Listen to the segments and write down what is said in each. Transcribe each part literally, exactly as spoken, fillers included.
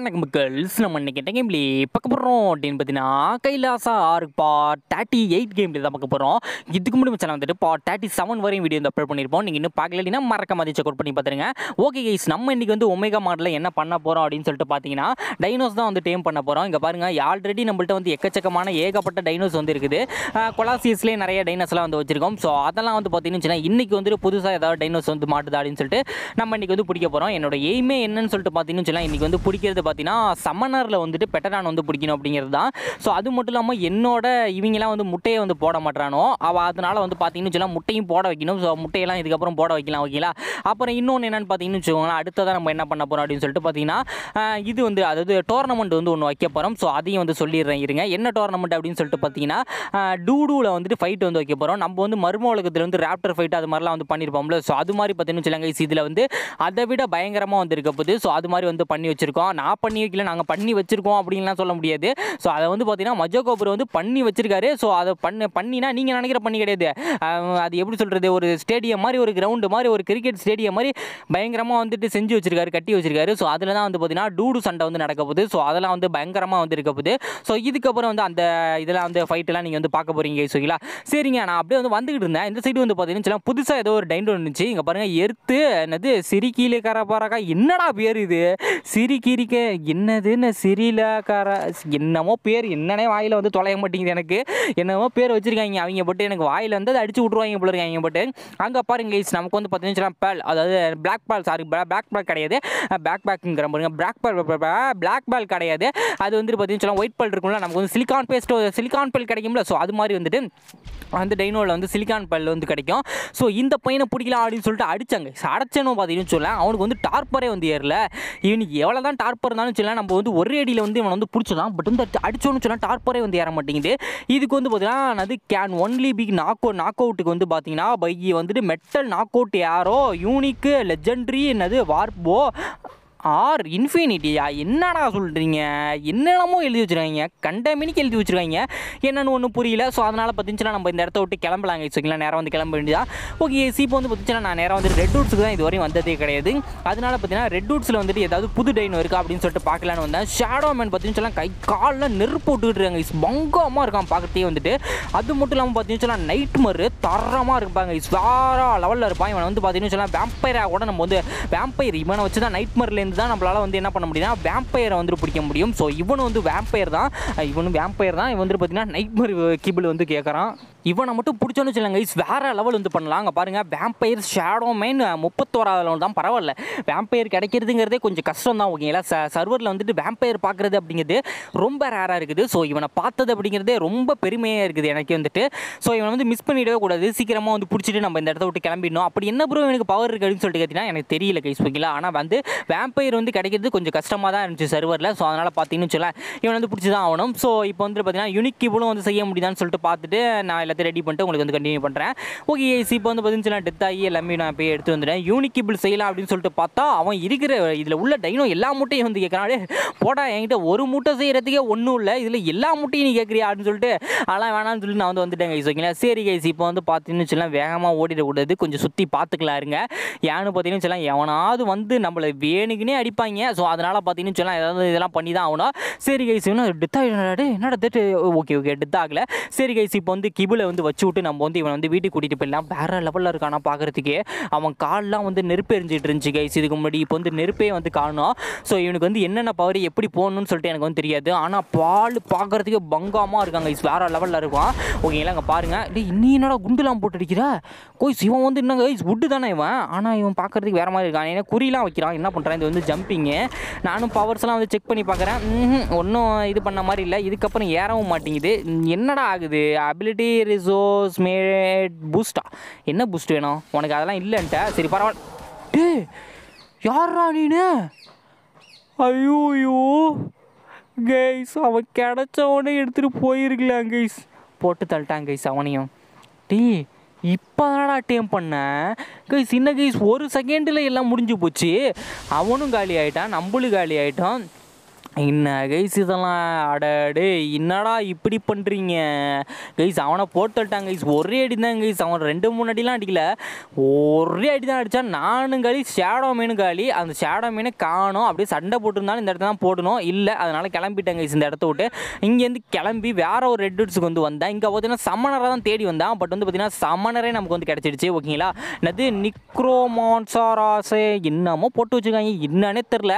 வணக்கம் மக்கள்ஸ், நம்ம இன்னைக்கு என்ன கேம்ல பார்க்க போகிறோம் அப்படின்னு பார்த்தீங்கன்னா Kailasa arc part thirty eight கேம்ல தான் பார்க்க போகிறோம். இதுக்கு முன்னாடி சேனல் வந்துட்டு பார்ட் தேர்ட்டி செவன் வரையும் வீடியோ வந்து அப்லோட் பண்ணியிருப்போம். நீங்கள் இன்னும் பார்க்கலன்னா மறக்காம அதை செக் அவுட் பண்ணி பார்த்துருங்க. ஓகே கைஸ், நம்ம இன்னைக்கு வந்து ஒமேகா மாடலில் என்ன பண்ண போகிறோம் அப்படின்னு சொல்லிட்டு பார்த்தீங்கன்னா டைனோஸ் தான் வந்து டேம் பண்ண போகிறோம். இங்கே பாருங்க, ஆல்ரெடி நம்மள்ட்ட வந்து எக்கச்சக்கமான ஏகப்பட்ட டைனோஸ் வந்து இருக்குது. கொலாசியஸ்லேயே நிறைய டைனோஸ்லாம் வந்து வச்சிருக்கோம். ஸோ அதெல்லாம் வந்து பார்த்தீங்கன்னா இன்னைக்கு வந்துட்டு புதுசாக ஏதாவது டைனோஸ் வந்து மாட்டுது அப்படின்னு சொல்லிட்டு நம்ம இன்னைக்கு வந்து பிடிக்க போகிறோம். என்னோட எய்மே என்னன்னு சொல்லிட்டு பார்த்தீங்கன்னு சொன்னால் இன்னைக்கு வந்து பிடிக்கிறது பார்த்தீங்கன்னா சம்மனரில் வந்துட்டு பெட்டரான் வந்து பிடிக்கணும் அப்படிங்கிறது தான். ஸோ அது மட்டும் இல்லாமல் என்னோட இவங்கெல்லாம் வந்து முட்டையை வந்து போட மாட்டானோ அவள், அதனால் வந்து பார்த்தீங்கன்னு சொன்னால் முட்டையும் போட வைக்கணும். ஸோ முட்டையெல்லாம் இதுக்கப்புறம் போட வைக்கலாம். ஓகேங்களா, அப்புறம் இன்னொன்று என்னென்னு பார்த்தீங்கன்னு வச்சுக்கோங்களேன், அடுத்ததாக நம்ம என்ன பண்ண போகிறோம் அப்படின்னு சொல்லிட்டு பார்த்தீங்கன்னா இது வந்து அதாவது டோர்னமெண்ட் வந்து ஒன்று வைக்க போகிறோம். ஸோ அதையும் வந்து சொல்லிடுறேன் இருங்க. என்ன டோர்னமெண்ட் அப்படின்னு சொல்லிட்டு பார்த்தீங்கன்னா டூடூவில் வந்துட்டு ஃபைட் வந்து வைக்க போகிறோம். நம்ம வந்து மர்ம உலகத்தில் வந்து ராப்டர் ஃபைட் அது மாதிரிலாம் வந்து பண்ணியிருப்போம்ல. ஸோ அது மாதிரி பார்த்தீங்கன்னு வச்சுக்கோங்க, இதில் வந்து அதை விட பயங்கரமாக வந்து இருக்க போகுது. ஸோ அது மாதிரி வந்து பண்ணி வச்சிருக்கோம். நான் பண்ணி வைக்கல, நாங்கள் பண்ணி வச்சிருக்கோம் அப்படின்லாம் சொல்ல முடியாது. ஸோ அதை வந்து பார்த்தீங்கன்னா மஜோகோபுரம் வந்து பண்ணி வச்சிருக்காரு. ஸோ அதை பண்ண பண்ணினா நீங்கள் நினைக்கிற பண்ணி கிடையாது. அது எப்படி சொல்கிறது, ஒரு ஸ்டேடியம் மாதிரி, ஒரு கிரவுண்டு மாதிரி, ஒரு கிரிக்கெட் ஸ்டேடியம் மாதிரி பயங்கரமாக வந்துட்டு செஞ்சு வச்சிருக்காரு, கட்டி வச்சிருக்காரு. ஸோ அதில் தான் வந்து பார்த்தீங்கன்னா டூடு சண்டை வந்து நடக்க போகுது. ஸோ அதெல்லாம் வந்து பயங்கரமாக வந்து இருக்க போகுது. ஸோ இதுக்கப்புறம் வந்து அந்த இதெல்லாம் வந்து ஃபைட்டெல்லாம் நீங்கள் வந்து பார்க்க போகிறீங்க. சரிங்களா, சரிங்க, நான் அப்படியே வந்து வந்துக்கிட்டு இருந்தேன். இந்த சைடு வந்து பார்த்தீங்கன்னா புதுசாக ஏதோ ஒரு டைனோ இருந்துச்சு. இங்கே பாருங்கள், எர்த்து என்னது சிரி கீழே கரப்பாரக்கா, என்னடா பேர் இது, சிரி கீரிக்க என்னதுன்னு சிரிலக்கார என்னமோ பேர், என்னன்னே வாயில் வந்து தொலைய மாட்டேங்குது. எனக்கு என்னமோ பேர் வச்சுருக்காங்க அவங்க பட்டு, எனக்கு வாயில் வந்து அதை அடித்து விட்ருவாங்க போல இருக்காங்க பட்டு. அங்கே பாருங்க, நமக்கு வந்து பார்த்தீங்கன்னா பேல், அதாவது black ball, sorry black ball கிடையாது, பேக் பேக்குங்கிற பாருங்க, பிளாக் பால் பிளாக் பால் கிடையாது, அது வந்து பார்த்தீங்கன்னா ஒயிட் பால் இருக்கும்ல. நமக்கு வந்து சிலிக்கான் பேஸ்ட், சிலிக்கான் பால் கிடைக்கும்ல. ஸோ அது மாதிரி வந்துட்டு அந்த டைனோவில் வந்து சிலிக்கான் பால் வந்து கிடைக்கும். ஸோ இந்த பையனை பிடிக்கலாம் அப்படின்னு சொல்லிட்டு அடித்தாங்க. அடைச்சனும் பார்த்தீங்கன்னு சொல்லலாம், அவனுக்கு வந்து டார்பரே வந்து ஏறல. இவனுக்கு எவ்வளோ தான் டார்பர் இருந்தாலும் சொல்லலாம், நம்ம வந்து ஒரே அடியில் வந்து இவனை வந்து பிடிச்சலாம். பட் வந்து அடித்தோன்னு சொல்லலாம், டார்பரே வந்து ஏற மாட்டேங்குது. இதுக்கு வந்து பார்த்தீங்கன்னா அது can only be knock knock அவுட்டுக்கு வந்து பார்த்தீங்கன்னா பை வந்துட்டு மெட்டல் நாக் அவுட் யாரோ யூனிக்கு லெஜெண்ட்ரி என்னது வார்போ ஆர் இன்ஃபினிட்டியா, என்னடா சொல்கிறீங்க, என்னென்னமோ எழுதி வச்சுருக்காங்க, கண்டமினிக்கு எழுதி வச்சுருக்காங்க, என்னென்னு ஒன்றும் புரியல. ஸோ அதனால் பார்த்திங்கன்னா நம்ம இந்த இடத்த விட்டு கிளம்பலாங்க. வச்சுக்கலாம், நேரம் வந்து கிளம்ப வேண்டியதா. ஓகே, சீப்போ வந்து பார்த்திங்கன்னா நான் நேரம் வந்து ரெட் ரூட்ஸுக்கு தான் இது வரையும் வந்ததே கிடையாது. அதனால் பார்த்தீங்கன்னா ரெட் ரூட்ஸில் வந்துட்டு ஏதாவது புது டைனோ இருக்கா அப்படின்னு சொல்லிட்டு பார்க்கலான்னு வந்தேன். ஷேடோ மேன் பார்த்திங்கன்னு சொல்லலாம், கை காலில் நெருப்பு விட்டுக்கிட்டுருக்காங்க. இஸ் பங்கமாக இருக்கான் பார்க்கறதே வந்துட்டு. அது மட்டும் இல்லாமல் பார்த்திங்கன்னு சொல்லலாம் நைட் மறு தரமாக இருப்பாங்க. இஸ் வேற லெவலில் இருப்பான். இவனை வந்து பார்த்திங்கன்னு சொல்லலாம் வேம்பயராக கூட நம்ம வந்து வேம்பயர் இவனை வச்சு தான் நைட் மரில் தான் நம்மளால வந்து என்ன பண்ண முடியும்னா வேம்பயரை வந்து பிடிக்க முடியும். ஸோ இவனு வந்து வேம்பயர் தான் இவனு வேம்பயர் தான் இவன் வந்து பார்த்தீங்கன்னா நைட்மர் கிபிள் வந்து கேட்குறான். இவனை மட்டும் பிடிச்சோன்னு சொல்லுங்க, இஸ் வேறு லெவல் வந்து பண்ணலாம். அங்கே பாருங்கள், வேம்பயர் ஷேடோ மேன் முப்பத்தோராவது லெவல் தான். பரவாயில்ல, வேம்பயர் கிடைக்கிறதுங்கிறதே கொஞ்சம் கஷ்டம் தான். ஓகேங்களா, ச சர்வரில் வந்துட்டு வேம்பயர் பார்க்குறது அப்படிங்கிறது ரொம்ப ரேராக இருக்குது. ஸோ இவனை பார்த்தது அப்படிங்கிறதே ரொம்ப பெருமையாக இருக்குது எனக்கு வந்துட்டு. ஸோ இவனை வந்து மிஸ் பண்ணிடவே கூடாது, சீக்கிரமாக வந்து பிடிச்சிட்டு நம்ம இந்த இடத்த விட்டு கிளம்பிடணும். அப்படி என்ன ப்ரோ எனக்கு பவர் இருக்குது அப்படின்னு சொல்லிட்டு கேட்டிங்கன்னா எனக்கு தெரியல கைஸ். ஓகேங்களா, ஆனால் வந்து வேம்பயர் வந்து கிடைக்கிறது கொஞ்சம் கஷ்டமாக தான் இருந்துச்சு சர்வரில். ஸோ அதனால் பார்த்தீங்கன்னு வச்சுக்கோங்களேன், இவனை வந்து பிடிச்சி தான் ஆகணும். ஸோ இப்போ வந்து பார்த்தீங்கன்னா யூனிக் கிபிளும் வந்து செய்ய முடியுதான்னு சொல்லிட்டு பார்த்துட்டு நான் எல்லாத்தையும் ரெடி பண்ணிட்டு உங்களுக்கு வந்து கண்டினியூ பண்ணுறேன். ஓகே, இப்போ வந்து பார்த்தீங்கன்னா டெத் ஆகி எல்லாமே நான் போய் எடுத்து வந்துட்டேன். யூனிகிபிள் செய்யலாம் அப்படின்னு சொல்லிட்டு பார்த்தா அவன் இருக்கிற இதில் உள்ள டைனோ எல்லா மூட்டையும் வந்து கேட்குறான். போடா, என்கிட்ட ஒரு மூட்டை செய்கிறதுக்கே ஒன்றும் இல்லை, இதில் எல்லா மூட்டையும் நீ கேட்குறியா அப்படின்னு சொல்லிட்டு அதெல்லாம் வேணான்னு சொல்லிட்டு நான் வந்து வந்துட்டேன் கைஸ். ஓகேங்களா, சரி கைஸ், இப்போ வந்து பார்த்தீங்கன்னு வச்சுக்கலாம் வேகமாக ஓடிடக்கூடாது, கொஞ்சம் சுற்றி பார்த்துக்கலாம் இருங்க. ஏன்னு பார்த்தீங்கன்னு வச்சுக்கலாம் எவனாவது வந்து நம்மளை வேணுக்குன்னே அடிப்பாங்க. ஸோ அதனால் பார்த்தீங்கன்னு வச்சுக்கலாம் ஏதாவது இதெல்லாம் பண்ணி தான் ஆகணும். சரி கைஸ், இன்னும் டெத் ஆகிட்டு என்னடா டெட், ஓகே ஓகே டெத் ஆகலை. சரி கைஸ், இப்போ வந்து கிபிளை வந்து வச்சு விட்டு நம்ம வந்து இவன் வந்து வீட்டுக்கு கூட்டிகிட்டு போயிடலாம். வேறு லெவலில் இருக்கானா பார்க்குறதுக்கே. அவன் கால்லாம் வந்து நெருப்பு எரிஞ்சிட்டு இருந்துச்சு கைஸ் இதுக்கு முன்னாடி. இப்போ வந்து நெருப்பே வந்து காணும். ஸோ இவனுக்கு வந்து என்னென்ன பவர் எப்படி போகணும்னு சொல்லிட்டு எனக்கு வந்து தெரியாது. ஆனால் பால் பார்க்குறதுக்கே பங்கமாக இருக்காங்க கைஸ், வேறு லெவலில் இருக்கான். ஓகேங்களா, அங்கே பாருங்கள், இல்லை இன்னும் என்னடா குண்டுலாம் போட்டு அடிக்கிற கோய்ஸ். இவன் வந்து என்ன கைஸ் வுட்டு தானே இவன், ஆனால் இவன் பார்க்குறதுக்கு வேறு மாதிரி இருக்கான். ஏன்னா குறிலாம் வைக்கிறான், என்ன பண்ணுறான், இது வந்து ஜம்பிங்கு. நானும் பவர்ஸ்லாம் வந்து செக் பண்ணி பார்க்குறேன், ஒன்றும் இது பண்ண மாதிரி இல்லை. இதுக்கப்புறம் ஏறவும் மாட்டேங்குது, என்னடா ஆகுது. அபிலிட்டி ரிசோர்ஸ் மேட் பூஸ்டா, என்ன பூஸ்ட் வேணும் உனக்கு, அதெல்லாம் இல்லைன்ட்ட. சரி பரவாயில்ல. டே யாரா நீனு, ஐயோயோ கைஸ், அவன் கிடச்சவனே எடுத்துகிட்டு போயிருக்கலாம் கைஸ், போட்டு தள்ளிட்டான் கைஸ் அவனையும். டே இப்போ தானடா டேம் பண்ணேன் கைஸ், சின்ன கைஸ் ஒரு செகண்டில் எல்லாம் முடிஞ்சு போச்சு. அவனும் காலி ஆகிட்டான், நம்மளும் காலி ஆகிட்டான். என்ன கைஸ் இதெல்லாம் அடடே என்னடா இப்படி பண்ணுறீங்க கைஸ். அவனை போட்டுட்டாங்க கைஸ், ஒரே அடி தான் கைஸ். அவன் ரெண்டு மூணு அடிலாம் அடிக்கல, ஒரே அடி தான் அடித்தான். நானும் காலி ஷேடோ மீனு காலி, அந்த ஷேடோ மீனை காணும். அப்படியே சண்டை போட்டிருந்தாலும் இந்த இடத்துல தான் போடணும் இல்லை, அதனால் கிளம்பிட்டேன் கைஸ். இந்த இடத்த விட்டு இங்கேருந்து கிளம்பி வேறு ஒரு ரெட் ஹூட்ஸுக்கு வந்து வந்தேன். இங்கே பார்த்தீங்கன்னா சமணரை தான் தேடி வந்தான். பட் வந்து பார்த்தீங்கன்னா சமணரே நமக்கு வந்து கிடச்சிடுச்சு. ஓகேங்களா, என்னது நிக்ரோமான்சாராசே என்னமோ போட்டு வச்சுருக்காங்க, என்னன்னே தெரில.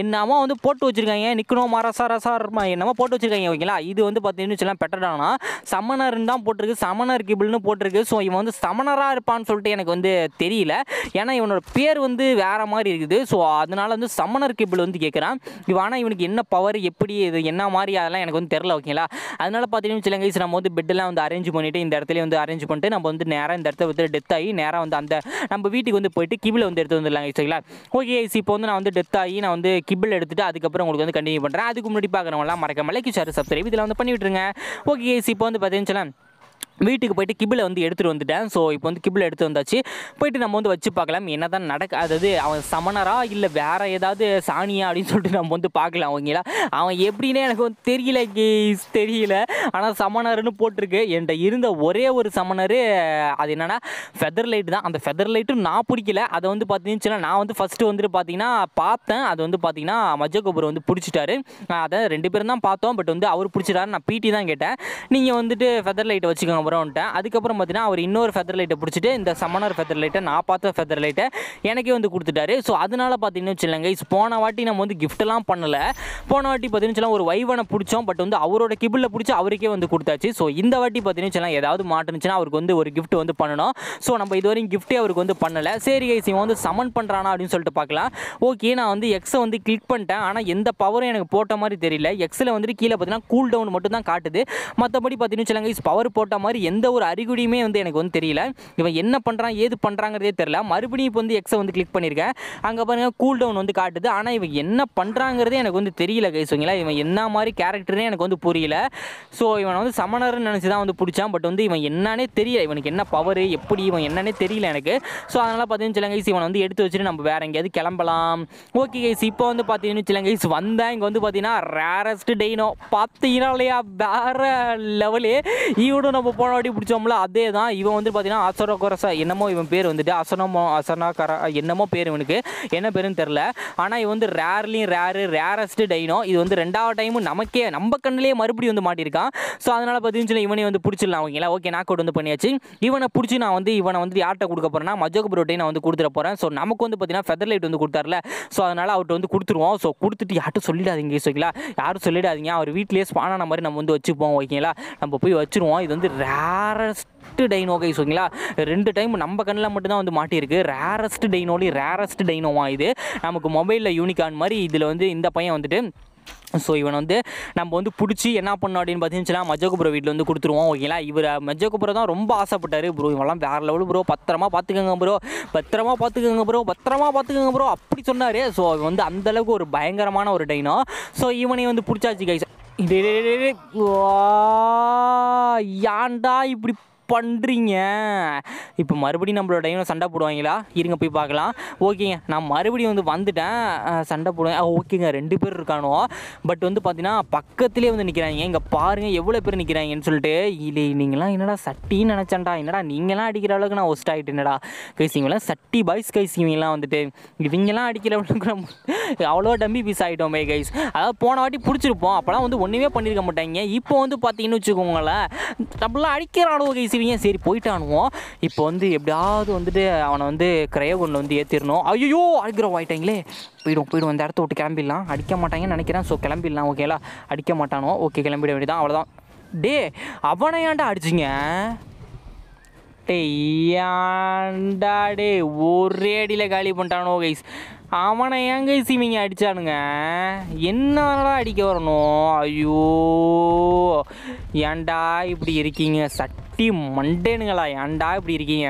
என்னமோ வந்து போட்டு வச்சுருக்காங்க நிக்கணும் மாராசா ரசா என்னமோ போட்டு வச்சுருக்காங்க. ஓகேங்களா, இது வந்து பார்த்தீங்கன்னு வச்சுலாம் பெட்டடானா சமணர்னு தான் போட்டிருக்கு, சமணர் கிபிள்னு போட்டிருக்கு. ஸோ இவன் வந்து சமணராக இருப்பான்னு சொல்லிட்டு எனக்கு வந்து தெரியல, ஏன்னா இவனோட பேர் வந்து வேறு மாதிரி இருக்குது. ஸோ அதனால வந்து சமணர் கிபிள் வந்து கேட்குறான் இவன். ஆனால் இவனுக்கு என்ன பவர், எப்படி இது, என்ன மாதிரி, அதெல்லாம் எனக்கு வந்து தெரில. ஓகேங்களா, அதனால பார்த்தீங்கன்னு வச்சுலாம் கைஸ் நம்ம வந்து பெட்டெல்லாம் வந்து அரேஞ்ச் பண்ணிவிட்டு இந்த இடத்துல வந்து அரேஞ்ச் பண்ணிட்டு நம்ம வந்து நேராக இந்த இடத்துல வந்து டெத் ஆகி நேராக வந்து அந்த நம்ம வீட்டுக்கு வந்து போயிட்டு கிபிளை வந்து எடுத்து வந்துடலாம். ஓகேங்களா, ஓகே கைஸ், இப்போ வந்து நான் வந்து டெத் ஆகி நான் வந்து கிபிள் எடுத்துகிட்டு அதுக்கப்புறம் உங்களுக்கு வந்து கண்டினியூ பண்ணுறேன். அதுக்கு முன்னாடி பார்க்குறவங்களாம் மறக்காம லைக் ஷேர் சப்ஸ்கிரைப் இதெல்லாம் வந்து பண்ணி விட்டுருங்க. ஓகே கைஸ், இப்போ வந்து பார்த்தீங்கன்னா வீட்டுக்கு போய்ட்டு கிபிளை வந்து எடுத்துகிட்டு வந்துட்டேன். ஸோ இப்போ வந்து கிபிளை எடுத்து வந்தாச்சு, போய்ட்டு நம்ம வந்து வச்சு பார்க்கலாம் என்ன தான் நடக்க, அதாவது அவன் சமணரா இல்லை வேறு ஏதாவது சாணியா அப்படின்னு சொல்லிட்டு நம்ம வந்து பார்க்கலாம். அவங்களா அவன் எப்படின்னே எனக்கு வந்து தெரியல கைஸ், தெரியல. ஆனால் சமணர்னு போட்டிருக்கு. என்கிட்ட இருந்த ஒரே ஒரு சமணர் அது என்னென்னா ஃபெதர் லைட்டு தான். அந்த ஃபெதர் லைட்டும் நான் பிடிக்கல, அதை வந்து பார்த்தீங்கன்னா நான் வந்து ஃபஸ்ட்டு வந்துட்டு பார்த்தீங்கன்னா பார்த்தேன். அது வந்து பார்த்தீங்கன்னா மஜகோபுரம் வந்து பிடிச்சிட்டாரு, அதை ரெண்டு பேரும் தான் பார்த்தோம். பட் வந்து அவர் பிடிச்சிட்டாரு, நான் பிடி தான் கேட்டேன், நீங்கள் வந்துட்டு ஃபெதர் லைட்டை வச்சுக்கோங்க அப்புறம்ட்டேன். அதுக்கப்புறம் பார்த்தீங்கன்னா அவர் இன்னொரு ஃபெதர் லைட்டை பிடிச்சிட்டு இந்த சமணர் ஃபெதர் லைட்டை நான் பார்த்த ஃபெதர் லைட்டை எனக்கே வந்து கொடுத்துட்டாரு. ஸோ அதனால் பார்த்தீங்கன்னு வச்சுக்கோங்க கைஸ், போன வாட்டி நம்ம வந்து கிஃப்ட்லாம் பண்ணலை. போன வாட்டி பார்த்தீங்கன்னு வச்சுக்கலாம் ஒரு வைவனை பிடிச்சோம், பட் வந்து அவரோட கிபிளில் பிடிச்சி அவருக்கே வந்து கொடுத்தாச்சு. ஸோ இந்த வாட்டி பார்த்தீங்கன்னு வச்சுக்கலாம் ஏதாவது மாட்டுனுச்சுன்னா அவருக்கு வந்து ஒரு கிஃப்ட் வந்து பண்ணணும். ஸோ நம்ம இதுவரையும் கிஃப்ட்டே அவருக்கு வந்து பண்ணலை. சரி கைஸ், இவன் வந்து சமன் பண்ணுறானா அப்படின்னு சொல்லிட்டு பார்க்கலாம். ஓகே, நான் வந்து எக்ஸை வந்து கிளிக் பண்ணிட்டேன், ஆனால் எந்த பவரும் எனக்கு போட்ட மாதிரி தெரியல. எக்ஸில் வந்துட்டு கீழே பார்த்தீங்கன்னா கூல் டவுன் மட்டும் தான் காட்டுது, மற்றபடி பார்த்தீங்கன்னு வச்சுக்கோங்க கைஸ் பவர் போட்ட மாதிரி எந்த ஒரு அறிகுறியுமே வந்து எனக்கு வந்து தெரியல. இவன் என்ன பண்ணுறான் ஏது பண்ணுறாங்கிறதே தெரியல. மறுபடியும் இப்போ வந்து எக்ஸை வந்து கிளிக் பண்ணியிருக்கேன், அங்கே பாருங்கள் கூல் டவுன் வந்து காட்டுது. ஆனால் இவன் என்ன பண்ணுறாங்கிறதே எனக்கு வந்து தெரியல கைஸ். ஓகேங்களா, இவன் என்ன மாதிரி கேரக்டர்னே எனக்கு வந்து புரியல. ஸோ இவன் வந்து சமணர்னு நினச்சி தான் வந்து பிடிச்சான், பட் வந்து இவன் என்னன்னே தெரியல. இவனுக்கு என்ன பவர், எப்படி, இவன் என்னன்னே தெரியல எனக்கு. ஸோ அதனால் பார்த்தீங்கன்னு வச்சுக்கோங்க கைஸ், இவனை வந்து எடுத்து வச்சுட்டு நம்ம வேறு எங்கேயாவது கிளம்பலாம். ஓகே கைஸ், இப்போ வந்து பார்த்தீங்கன்னு வச்சுக்கோங்க கைஸ் வந்தேன். இங்கே வந்து பார்த்தீங்கன்னா ரேரஸ்ட் டெய்னோ பார்த்தீங்கன்னா இல்லையா, வேறு லெவலு. ஈவோடும் நம்ம போன வாட்டி பிடிச்சோம்ல அதே தான். இவன் வந்து பார்த்தீங்கன்னா அசரோகரசா என்னமோ இவன் பேர் வந்துட்டு அசனமோ அசனாகர என்னமோ பேர் இவனுக்கு, என்ன பேருன்னு தெரில. ஆனால் இவன் வந்து ரேர்லையும் ரேரு ரேரஸ்ட்டு டைனோ. இது வந்து ரெண்டாவது டைமும் நமக்கே நம்ம கண்ணிலேயே மறுபடியும் வந்து மாட்டியிருக்கான். ஸோ அதனால் பார்த்தீங்கன்னா இவனே வந்து பிடிச்சிடலாம். அவங்களா ஓகே, நாக் அவுட் வந்து பண்ணியாச்சு. இவனை பிடிச்சி நான் வந்து இவனை வந்து யார்கிட்ட கொடுக்க போகிறேன்னா மஜகபுரோட்டையும் நான் வந்து கொடுத்துட போகிறேன். ஸோ நமக்கு வந்து பார்த்தீங்கன்னா ஃபெதர் லைட் வந்து கொடுத்தாருல, ஸோ அதனால் அவர்கிட்ட வந்து கொடுத்துருவோம். ஸோ கொடுத்துட்டு யார்ட்டும் சொல்லிடாதீங்க. ஓகேங்களா, யாரும் சொல்லிடாதீங்க, அவர் வீட்டிலேயே ஸ்பானான மாதிரி நம்ம வந்து வச்சுப்போம். ஓகேங்களா, நம்ம போய் வச்சுருவோம். இது வந்து ரேரஸ்ட் டைனோ கைஸ். ஓகேங்களா, ரெண்டு டைம் நம்ம கண்ணில் மட்டும்தான் வந்து மாட்டியிருக்கு. ரேரஸ்ட் டைனோலி ரேரஸ்ட் டைனோவா இது, நமக்கு மொபைலில் யூனிகார்ன் மாதிரி. இதில் வந்து இந்த பையன் வந்துட்டு ஸோ இவன் வந்து நம்ம வந்து பிடிச்சி என்ன பண்ணோம் அப்படின்னு பார்த்தீங்கன்னா மஜகபுரம் வீட்டில் வந்து கொடுத்துருவோம். ஓகேங்களா, இவர் மஜகபுரம் தான் ரொம்ப ஆசைப்பட்டார். ப்ரோ இவெல்லாம் வேறு லெவலு ப்ரோ, பத்திரமா பார்த்துக்கோங்க ப்ரோ, பத்திரமா பார்த்துக்கோங்க ப்ரோ, பத்திரமா பார்த்துக்கோங்க ப்ரோ அப்படி சொன்னார். ஸோ அவன் வந்து அந்தளவுக்கு ஒரு பயங்கரமான ஒரு டைனோ. ஸோ இவனை வந்து பிடிச்சாச்சு கைஸ். ஏண்டா இப்படி பண்ணுறீங்க, இப்போ மறுபடியும் நம்மளோட டைமில் சண்டை போடுவாங்களா, இருங்க போய் பார்க்கலாம். ஓகேங்க, நான் மறுபடியும் வந்து வந்துட்டேன். சண்டை போடுவேன். ஓகேங்க, ரெண்டு பேர் இருக்கானோ, பட் வந்து பார்த்தீங்கன்னா பக்கத்துலேயே வந்து நிற்கிறாங்க. இங்கே பாருங்கள் எவ்வளோ பேர் நிற்கிறாங்கன்னு சொல்லிட்டு. இல்லை நீங்களாம் என்னடா சட்டின்னு நினச்சேன்டா, என்னடா நீங்களாம் அடிக்கிற அளவுக்கு நான் ஒஸ்ட் ஆகிட்டு என்னடா கைசிங்களாம் சட்டி பாய்ஸ் கைஸ். இவங்களாம் வந்துட்டு இவங்கெல்லாம் அடிக்கிற அளவுக்கு நம்ம அவ்வளோ டம்பி பீஸ் ஆகிட்டோம் பை கைஸ். அதாவது போன வாட்டி பிடிச்சிருப்போம், அப்போலாம் வந்து ஒன்றுமே பண்ணியிருக்க மாட்டாங்க. இப்போ வந்து பார்த்தீங்கன்னு வச்சுக்கோங்களேன் டபுளாக அடிக்கிற அளவு கைஸ். சரி போயிட்டானுவோம். இப்போ வந்து எப்படியாவது வந்துட்டு அவனை வந்து கிரயோகனில் வந்து ஏற்றிடணும். ஐயோ அழுகிற ஆகிட்டாங்களே, போய்டும் போய்டும் அந்த இடத்த விட்டு கிளம்பிடலாம். அடிக்க மாட்டாங்கன்னு நினைக்கிறேன். ஸோ கிளம்பிடலாம். ஓகேங்களா, அடிக்க மாட்டானோ. ஓகே கிளம்பிட வேண்டியதான், அவ்வளோதான். டே அவனை ஏன்டா அடிச்சிங்க, டே ஏன்டா டே ஒரே அடியில் காலி பண்ணிட்டானோ கைஸ். அவனை ஏன் கைஸ் இவங்க அடித்தானுங்க, என்னடா அடிக்க வரணும். ஐயோ ஏன்டா இப்படி இருக்கீங்க சட்டி மண்டேனுங்களா, ஏன்டா இப்படி இருக்கீங்க.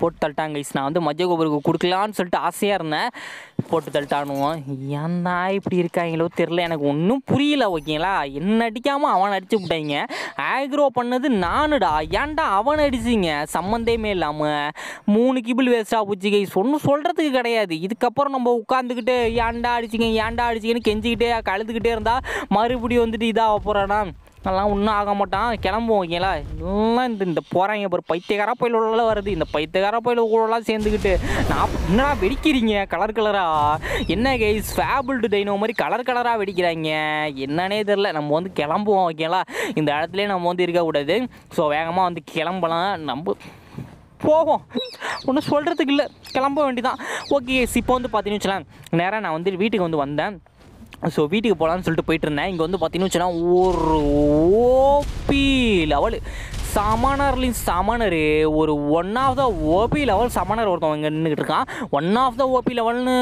போட்டு தள்ளிட்டாங்க கைஸ். நான் வந்து மஜ்ஜ கோபுருக்கு கொடுக்கலான்னு சொல்லிட்டு ஆசையாக இருந்தேன், போட்டு தள்ளிட்டானுவோம். ஏன்னா இப்படி இருக்காங்களோ தெரில, எனக்கு ஒன்றும் புரியல ஓகேங்களா. என்ன அடிக்காமல் அவனை அடிச்சு விட்டாங்க, ஆக்ரோ பண்ணது நானுடா, ஏன்டா அவனை அடிச்சிங்க சம்மந்தமே இல்லாமல். மூணு கிபிள் வேஸ்ட்டாக போச்சு கைஸ், ஒன்றும் சொல்கிறதுக்கு கிடையாது. இதுக்கப்புறம் நம்ம உட்காந்துக்கிட்டு ஏன்டா அடிச்சிங்க ஏன்டா அடிச்சிங்கன்னு கெஞ்சிக்கிட்டே கழுதுக்கிட்டே இருந்தால் மறுபடியும் வந்துட்டு இதாக போகிறானா, அதெல்லாம் ஒன்றும் ஆக மாட்டான், கிளம்புவோம் ஓகேங்களா. எல்லாம் இந்த இந்த போகிறாங்க ஒரு பைத்தியக்கார பயிலோட வருது, இந்த பைத்தியக்கார பயில கூடலாம் சேர்ந்துக்கிட்டு நான் என்னடா வெடிக்கிறீங்க கலர் கலராக, என்ன கைஸ் ஃபேபிள்டு டைனோ மாதிரி கலர் கலராக வெடிக்கிறாங்க என்னன்னே தெரில. நம்ம வந்து கிளம்புவோம் ஓகேங்களா, இந்த இடத்துலேயே நம்ம வந்து இருக்கக்கூடாது. ஸோ வேகமாக வந்து கிளம்பலாம், நம்ம போவோம், ஒன்றும் சொல்கிறதுக்கு இல்லை, கிளம்ப வேண்டிதான். ஓகே இப்போ வந்து பார்த்தீங்கன்னு வச்சுலாம் நேராக நான் வந்து வீட்டுக்கு வந்து வந்தேன். ஸோ வீட்டுக்கு போகலான்னு சொல்லிட்டு போயிட்டு இருந்தேன். இங்கே வந்து பார்த்தீங்கன்னு வச்சுன்னா ஒரு ஓபி லெவல் சமணர்லையும் சமணர், ஒரு one of the OP level சமணர் ஒருத்தவங்க இங்கே நின்றுக்கிட்டு இருக்கான். ஒன் ஆஃப் த ஓபி லெவல்னு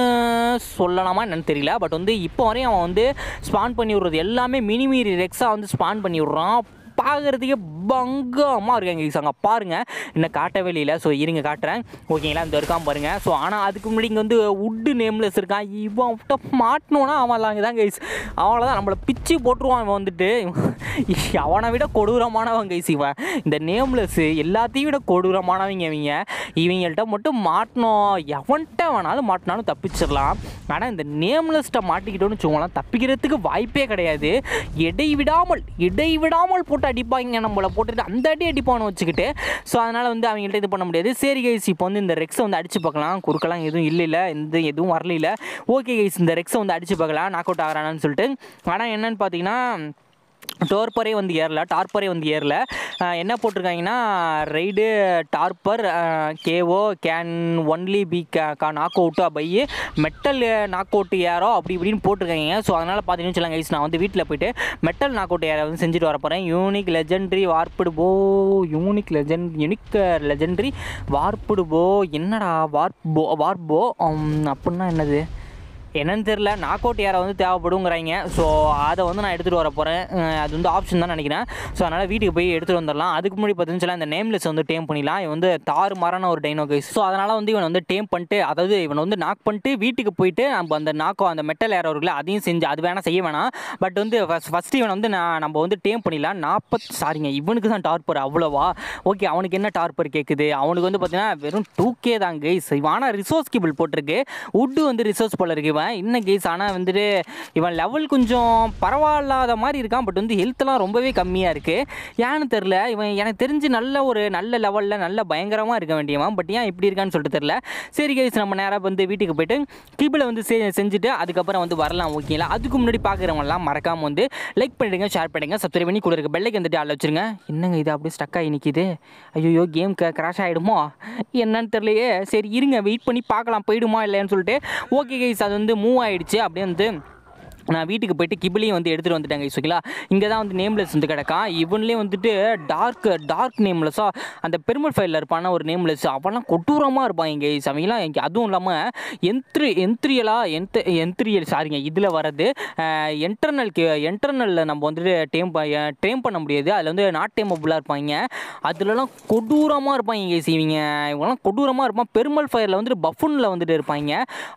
சொல்லலாமா என்னன்னு தெரியல, பட் வந்து இப்போ வரையும் அவன் வந்து ஸ்பான் பண்ணி விடுறது எல்லாமே மினி மீறி ரெக்ஸாக வந்து ஸ்பான் பண்ணி விடுறான். பார்க்குறதுக்கே பங்கமாக இருக்காங்க கைஸ், அங்கே பாருங்கள் இன்னும் காட்டவே இல்லை. ஸோ இருங்க காட்டுறேன் ஓகேங்களா, இந்த இருக்கான் பாருங்கள். ஸோ ஆனால் அதுக்கு முன்னாடி இங்கே வந்து உட்டு நேம்லெஸ் இருக்கான், இவன் கிட்ட மாட்டினோன்னா அவன் தான் கைஸ், அவளை தான் நம்மளை பிச்சு போட்டுருவான். இவன் வந்துட்டு அவனை விட கொடூரமானவன் கைஸ் இவன், இந்த நேம்லெஸ்ஸு எல்லாத்தையும் விட கொடூரமானவங்க இவங்க. இவங்கள்ட்ட மட்டும் மாட்டினோம், எவன்கிட்ட வேணாலும் மாட்டினாலும் தப்பிச்சிடலாம். ஆனால் இந்த நேம்லெஸ்ட்டை மாட்டிக்கிட்டோன்னு வச்சுக்கோங்களேன், தப்பிக்கிறதுக்கு வாய்ப்பே கிடையாது. இடைவிடாமல் இடைவிடாமல் போட்டு அடிப்பாங்க, நம்மளை போட்டுட்டு அந்த அடி அடிப்பான்னு வச்சுக்கிட்டு. ஸோ அதனால் வந்து அவங்கள்ட்ட இது பண்ண முடியாது. சரி கைஸ் இப்போ வந்து இந்த ரெக்ஸை வந்து அடித்து பார்க்கலாம், குறுக்கலாம் எதுவும் இல்லை இல்லை எந்த எதுவும் வரல. ஓகே கைஸ் இந்த ரெக்ஸை வந்து அடித்து பார்க்கலாம் நாக் அவுட் ஆகிறானான்னு சொல்லிட்டு. ஆனால் என்னென்னு பார்த்தீங்கன்னா டோர்பரே வந்து ஏறல, டார்பரே வந்து ஏறல. என்ன போட்டிருக்காங்கன்னா ரெய்டு டார்பர் கேஓ கேன் ஒன்லி பி கே கா நாக் அவுட்டா by metal knock out arrow அப்படி இப்படின்னு போட்டிருக்காங்க. ஸோ அதனால் பார்த்தீங்கன்னு சொல்லுங்க கைஸ், நான் வந்து வீட்டில் போய்ட்டு மெட்டல் நாக் அவுட் ஏரோ வந்து செஞ்சுட்டு வர போகிறேன். யூனிக் லெஜெண்ட்ரி வார்ப்புடு போ, யூனிக் லெஜெண்ட் யூனிக் லெஜெண்ட்ரி வார்ப்புடு போ, என்னடா வார்போ வார்போ அப்படின்னா என்னது என்னன்னு தெரில. நாக் அவுட் யாரை வந்து தேவைப்படுங்கிறாங்க, ஸோ அதை வந்து நான் எடுத்துகிட்டு வர போகிறேன். அது வந்து ஆப்ஷன் தான் நினைக்கிறேன். ஸோ அதனால் வீட்டுக்கு போய் எடுத்துகிட்டு வந்துடலாம். அதுக்கு முன்னாடி பார்த்துச்சுன்னா இந்த நேம்லெஸ் வந்து டேம் பண்ணிடலாம். இவன் வந்து தாறு மாறான ஒரு டைனோ கைஸ். ஸோ அதனால் வந்து இவன் வந்து டேம் பண்ணிட்டு, அதாவது இவன் வந்து நாக் பண்ணிட்டு வீட்டுக்கு போயிட்டு நம்ம அந்த நாக்கோ அந்த மெட்டல் ஏரோ இருக்குல்ல அதையும் செஞ்சு, அது வேணால் செய்ய வேணாம். பட் வந்து ஃபஸ்ட் ஃபஸ்ட்டு இவன் வந்து நான் நம்ம வந்து டேம் பண்ணிடலாம். நாற்பத் சாரிங்க இவனுக்கு தான் டார்பர் அவ்வளோவா. ஓகே அவனுக்கு என்ன டார்பர் கேட்குது, அவனுக்கு வந்து பார்த்தீங்கன்னா வெறும் டூ கே தான் கைஸ். ஆனால் ரிசோர்ஸ் கேபிள் போட்டிருக்கு, உட்டு வந்து ரிசோர்ஸ் போல இருக்கு இன்னும் கேஸ். ஆனால் வந்துட்டு இவன் லெவல் கொஞ்சம் பரவாயில்லாத மாதிரி இருக்கான், பட் வந்து ஹெல்த்லாம் ரொம்பவே கம்மியாக இருக்குது. ஏன்னு தெரில, இவன் எனக்கு தெரிஞ்சு நல்ல ஒரு நல்ல லெவலில் நல்ல பயங்கரமாக இருக்க வேண்டியவன், பட் ஏன் இப்படி இருக்கான்னு சொல்லிட்டு தெரில. சரி கேஸ் நம்ம நேராக வந்து வீட்டுக்கு போய்ட்டு கீபிளை வந்து செ செஞ்சுட்டு அதுக்கப்புறம் வந்து வரலாம் ஓகேங்களா. அதுக்கு முன்னாடி பார்க்குறவங்கலாம் மறக்காமல் வந்து லைக் பண்ணிடுங்க, ஷேர் பண்ணிடுங்க, சப்ஸ்கிரைப் பண்ணி கொடுக்குற பெல்லைக்கு வந்துட்டு ஆள் வச்சுருங்க. என்னங்க இது அப்படியே ஸ்டக் ஆகி நிற்கிது, ஐயோ கேம் க கிராஷ் ஆகிடுமோ என்னன்னு தெரியலையே. சரி இருங்க வெயிட் பண்ணி பார்க்கலாம் போயிடுமா இல்லைன்னு சொல்லிட்டு. ஓகே கேஸ் அது வந்து மூவ் ஆகிடுச்சு. அப்படியே வந்து நான் வீட்டுக்கு போய்ட்டு கிபிலையும் வந்து எடுத்துகிட்டு வந்துட்டாங்க கைஸ். இங்கே தான் வந்து நேம்லெஸ் வந்து கிடக்கான், இவன்லேயே வந்துட்டு டார்க் டார்க் நேம்லெஸ்ஸாக அந்த பெருமல் ஃபைலில் இருப்பான ஒரு நேம்லெஸ், அவெல்லாம் கொடூரமாக இருப்பான் எங்கள் கைஸ். அவங்களாம் இங்கே அதுவும் இல்லாமல் என்த்ரி என்த்ரியலா என்த் என்த்ரியல் சாரிங்க இதில் வர்றது என்டர்னல் கே என்டர்னலில் நம்ம வந்துட்டு டேம் டேம் பண்ண முடியாது, அதில் வந்து நாட் டேமபுளாக இருப்பாங்க. அதுலலாம் கொடூரமாக இருப்பாங்க எங்கள் கைஸ் இவங்க, இவங்களாம் கொடூரமாக இருப்பான். பெருமல் ஃபயரில் வந்துட்டு பஃபுனில் வந்துட்டு இருப்பாங்க,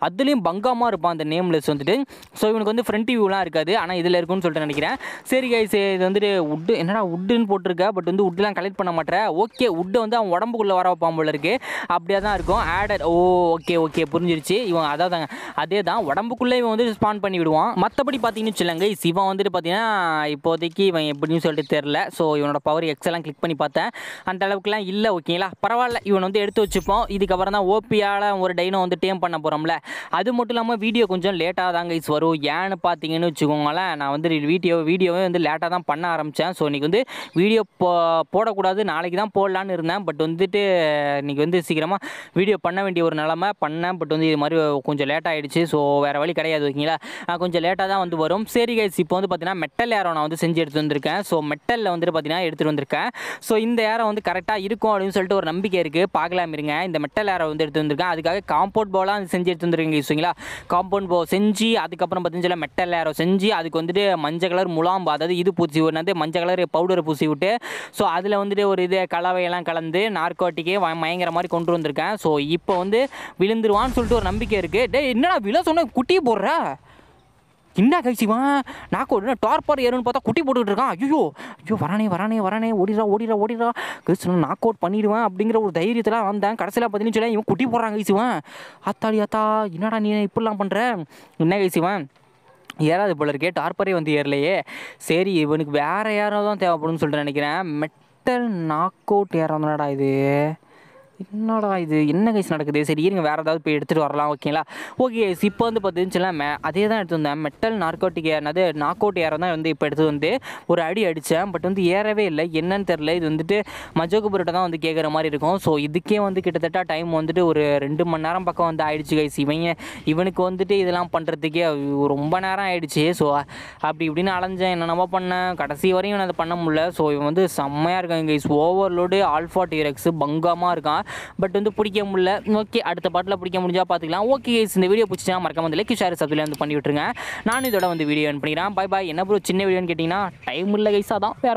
அதுலேயும் பங்காமாக இருப்பான் அந்த நேம்லெஸ் வந்துட்டு. ஸோ இவனுக்கு வந்து ஃப்ரெண்ட் வியூலாம் இருக்காது, ஆனால் இதில் இருக்குன்னு சொல்லிட்டு நினைக்கிறேன். சரி கைஸ் இது வந்துட்டு உட்டு என்னடா உட்டுன்னு போட்டிருக்கா, பட் வந்து உட்டுலாம் கலெக்ட் பண்ண மாட்டேன். ஓகே உட்டை வந்து அவன் உடம்புக்குள்ளே வர பாம்போல இருக்குது, அப்படியே தான் இருக்கும் ஆடர். ஓ ஓகே ஓகே புரிஞ்சிருச்சு, இவன் அதான் தாங்க அதே தான் உடம்புக்குள்ளே இவன் வந்து ஸ்பான் பண்ணி விடுவான். மற்றபடி பார்த்தீங்கன்னு சொல்லுங்க இவன் வந்துட்டு பார்த்தீங்கன்னா இப்போதைக்கு இவன் எப்படின்னு சொல்லிட்டு தெரில. ஸோ இவனோட பவர் எக்ஸெல்லாம் கிளிக் பண்ணி பார்த்தேன், அந்த அளவுக்குலாம் இல்லை ஓகேங்களா. பரவாயில்ல இவன் வந்து எடுத்து வச்சுப்போம், இதுக்கப்புறம் தான் ஓபியால் ஒரு டைனோ வந்து டேம் பண்ண போகிறோம்ல. அது மட்டும் இல்லாமல் வீடியோ கொஞ்சம் லேட்டாக தான் கைஸ் வரும், ஏன்னு பார்த்தீங்கன்னு வச்சுக்கோங்களேன். நான் வந்து வீடியோ வீடியோவே வந்து லேட்டாக தான் பண்ண ஆரம்பித்தேன். ஸோ இன்றைக்கி வந்து வீடியோ போ போடக்கூடாது நாளைக்கு தான் போடலான்னு இருந்தேன், பட் வந்துட்டு இன்றைக்கி வந்து சீக்கிரமாக வீடியோ பண்ண வேண்டிய ஒரு நிலமை பண்ணேன், பட் வந்து இது மாதிரி கொஞ்சம் லேட் ஆகிடுச்சு. ஸோ வேறு வழி கிடையாது ஓகேங்களா, கொஞ்சம் லேட்டாக தான் வந்து வரும். சரி கைஸ் இப்போ வந்து பார்த்தீங்கன்னா மெட்டல் ஏரோ நான் வந்து செஞ்சு எடுத்துகிட்டு வந்திருக்கேன். ஸோ மெட்டலில் வந்துட்டு பார்த்தீங்கன்னா எடுத்துகிட்டு வந்திருக்கேன். ஸோ இந்த ஏரோ வந்து கரெக்டாக இருக்கும் அப்படின்னு சொல்லிட்டு ஒரு நம்பிக்கை இருக்குது, பார்க்கலாம் இருங்க. இந்த மெட்டல் ஏரோ வந்து எடுத்து வந்திருக்கேன், அதுக்காக காம்பவுண்ட் போலாம் செஞ்சு எடுத்து வந்துருக்கீங்க யூஸ்ங்களா. காம்பவுண்ட் போ செஞ்சு அதுக்கப்புறம் பார்த்தீங்கன்னா மெட்டல் வெட்டலாரோ செஞ்சு அதுக்கு வந்துட்டு மஞ்சள் கலர் முலாம் அதாவது இது பூசி வந்து மஞ்சள் கலர் பவுடர் பூசி விட்டு ஸோ அதில் வந்துட்டு ஒரு இது கலவையெல்லாம் கலந்து நார்கோட்டிக்கே மயங்கிற மாதிரி கொண்டு வந்திருக்கேன். ஸோ இப்போ வந்து விழுந்துருவான்னு சொல்லிட்டு ஒரு நம்பிக்கை இருக்குது. டே என்னடா விழ சொன்ன குட்டி போடுற என்ன கழிச்சிவா நாக்கு ஒன்று டார்பார் ஏறுன்னு பார்த்தா குட்டி போட்டுக்கிட்டு இருக்கான். ஐயோ ஐயோ வரானே வரானே வரானே ஓடிடா ஓடிடா ஓடிடா கழிச்சு நாக் அவுட் பண்ணிடுவேன் அப்படிங்கிற ஒரு தைரியத்தில் வந்தேன். கடைசியில் பார்த்தீங்கன்னு சொல்லி இவன் குட்டி போடுறான் கழிச்சுவான். ஆத்தாடி ஆத்தா என்னடா நீ இப்படிலாம் பண்ணுற என்ன கழிச்சுவான் ஏறாது போல இருக்கே டார்பரே வந்து ஏறலையே சரி இவனுக்கு வேறு யாராவது தான் தேவைப்படும்னு சொல்லிட்டு நினைக்கிறேன். மெட்டல் நாக் அவுட் ஏறாங்கடா இது என்னடா இது என்ன கேஸ் நடக்குது சரி இருங்க வேறு ஏதாவது போய் எடுத்துகிட்டு வரலாம் ஓகேங்களா. ஓகே இப்போ வந்து பார்த்துச்சுன்னா மே அதே தான் எடுத்து வந்தேன் மெட்டல் நார்கோட்டிக் ஏறது நாக் அவுட் ஏற தான் வந்து இப்போ எடுத்து வந்து ஒரு அடி அடித்தேன் பட் வந்து ஏறவே இல்லை என்னன்னு தெரில. இது வந்துட்டு மஜோகுபுரோட்ட தான் வந்து கேட்குற மாதிரி இருக்கும். ஸோ இதுக்கே வந்து கிட்டத்தட்ட டைம் வந்துட்டு ஒரு ரெண்டு மணி நேரம் பக்கம் வந்து ஆயிடுச்சு கைஸ். இவங்க இவனுக்கு வந்துட்டு இதெல்லாம் பண்ணுறதுக்கே ரொம்ப நேரம் ஆயிடுச்சு. ஸோ அப்படி இப்படின்னு அலைஞ்சேன் என்னென்னவோ பண்ணேன் கடைசி வரையும் அதை பண்ண முடியல. ஸோ இவன் வந்து செம்மையாக இருக்கான் கைஸ் ஓவர்லோடு ஆல்ஃபா டிரெக்ஸ் பங்கமாக இருக்கான் பட் வந்து பிடிக்க முடியல. ஓகே அடுத்த பாட்டில் பிடிக்க முடிஞ்சால் பார்த்துக்கலாம். ஓகே இந்த வீடியோ பிடிச்சா மறக்காம வந்து லைக் ஷேர் சப்ஸ்கிரைப் வந்து பண்ணி விட்டுருங்க. நான் இதோட வந்து வீடியோ அனுப்பிக்கிறேன். By bye. என்ன ப்ரோ சின்ன வீடியோன்னு கேட்டிங்கன்னா டைம் இல்லை கைஸாக தான்.